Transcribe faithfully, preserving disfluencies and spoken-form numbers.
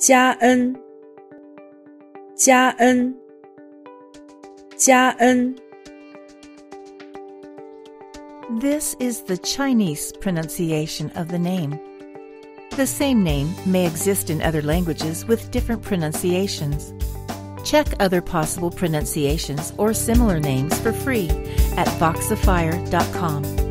加恩，加恩，加恩。This is the Chinese pronunciation of the name. The same name may exist in other languages with different pronunciations. Check other possible pronunciations or similar names for free at Voxifier dot com.